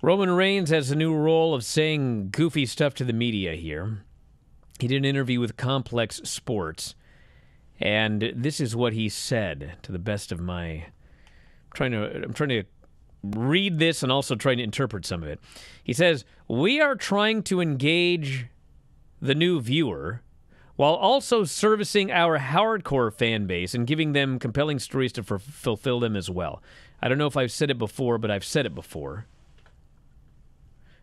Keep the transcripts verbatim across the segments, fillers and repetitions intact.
Roman Reigns has a new role of saying goofy stuff to the media here. He did an interview with Complex Sports, and this is what he said, to the best of my... I'm trying to, I'm trying to read this and also trying to interpret some of it. He says, "We are trying to engage the new viewer while also servicing our hardcore fan base and giving them compelling stories to f fulfill them as well." I don't know if I've said it before, but I've said it before.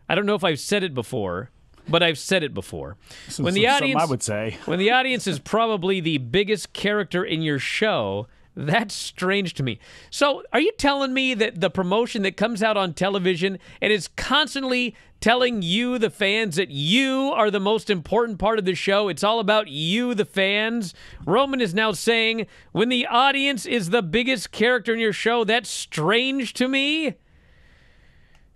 I don't know if I've said it before, but I've said it before. So, when the so, audience, I would say. When the audience is probably the biggest character in your show, that's strange to me. So are you telling me that the promotion that comes out on television and is constantly telling you, the fans, that you are the most important part of the show, it's all about you, the fans? Roman is now saying, when the audience is the biggest character in your show, that's strange to me?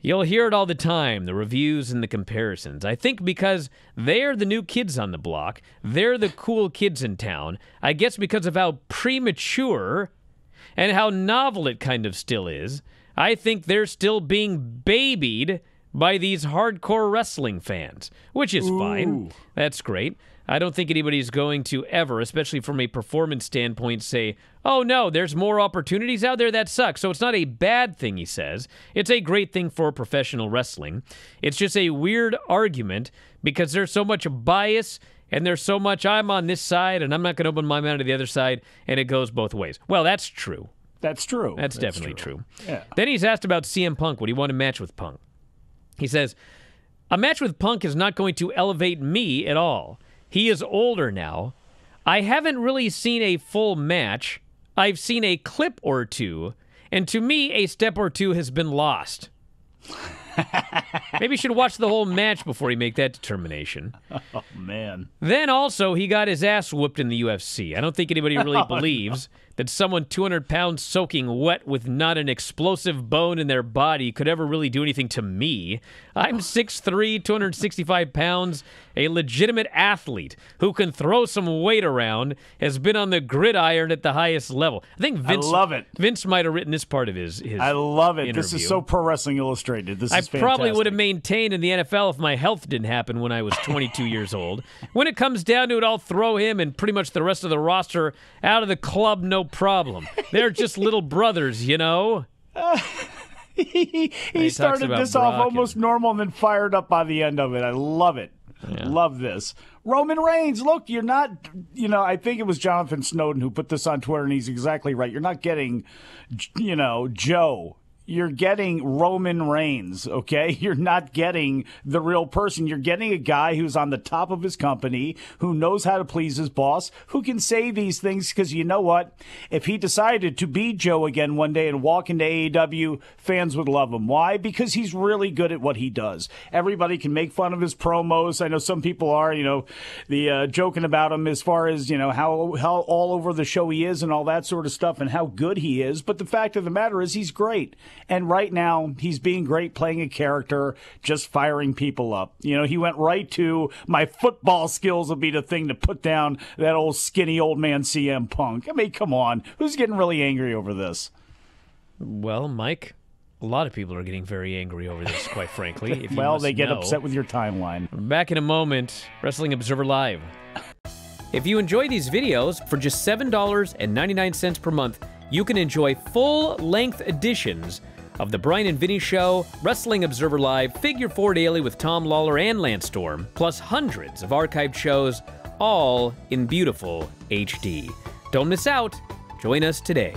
You'll hear it all the time, the reviews and the comparisons. I think because they're the new kids on the block, they're the cool kids in town, I guess because of how premature and how novel it kind of still is, I think they're still being babied by these hardcore wrestling fans, which is Ooh. Fine. That's great. I don't think anybody's going to ever, especially from a performance standpoint, say, oh no, there's more opportunities out there, that sucks. So it's not a bad thing, he says. It's a great thing for professional wrestling. It's just a weird argument because there's so much bias and there's so much I'm on this side and I'm not going to open my mouth to the other side, and it goes both ways. Well, that's true. That's true. That's, that's definitely true. true. Yeah. Then he's asked about C M Punk. Would he want a match with Punk? He says, a match with Punk is not going to elevate me at all. He is older now. I haven't really seen a full match. I've seen a clip or two, and to me, a step or two has been lost. Maybe you should watch the whole match before you make that determination. Oh, man. Then also, he got his ass whooped in the U F C. I don't think anybody really oh, believes no. that someone two hundred pounds soaking wet with not an explosive bone in their body could ever really do anything to me. I'm six three, two hundred sixty-five pounds, a legitimate athlete who can throw some weight around, has been on the gridiron at the highest level. I think Vince, I love it. Vince might have written this part of his, his I love it. Interview. This is so Pro Wrestling Illustrated. This I is fantastic. Probably would have maintained in the N F L if my health didn't happen when I was twenty-two years old. When it comes down to it, I'll throw him and pretty much the rest of the roster out of the club, no problem. They're just little brothers, you know? Uh, he he, he started this Brock off almost and... normal and then fired up by the end of it. I love it. Yeah. Love this. Roman Reigns, look, you're not, you know, I think it was Jonathan Snowden who put this on Twitter, and he's exactly right. You're not getting, you know, Joe. You're getting Roman Reigns, okay? You're not getting the real person. You're getting a guy who's on the top of his company, who knows how to please his boss, who can say these things because you know what? If he decided to be Joe again one day and walk into A E W, fans would love him. Why? Because he's really good at what he does. Everybody can make fun of his promos. I know some people are, you know, the uh, joking about him as far as, you know, how, how all over the show he is and all that sort of stuff and how good he is. But the fact of the matter is he's great. And right now, he's being great, playing a character, just firing people up. You know, he went right to, my football skills will be the thing to put down that old skinny old man C M Punk. I mean, come on. Who's getting really angry over this? Well, Mike, a lot of people are getting very angry over this, quite frankly. If you well, they get know. upset with your timeline. Back in a moment, Wrestling Observer Live. If you enjoy these videos, for just seven ninety-nine per month, you can enjoy full-length editions of The Brian and Vinny Show, Wrestling Observer Live, Figure Four Daily with Tom Lawler and Lance Storm, plus hundreds of archived shows, all in beautiful H D. Don't miss out. Join us today.